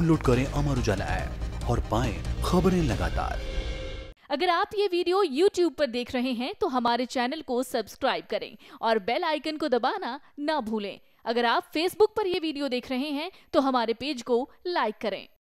Download करें Amar Ujala app और पाएं खबरें लगातार। अगर आप ये वीडियो YouTube पर देख रहे हैं तो हमारे चैनल को सब्सक्राइब करें और बेल आइकन को दबाना ना भूलें। अगर आप Facebook पर यह वीडियो देख रहे हैं तो हमारे पेज को लाइक करें।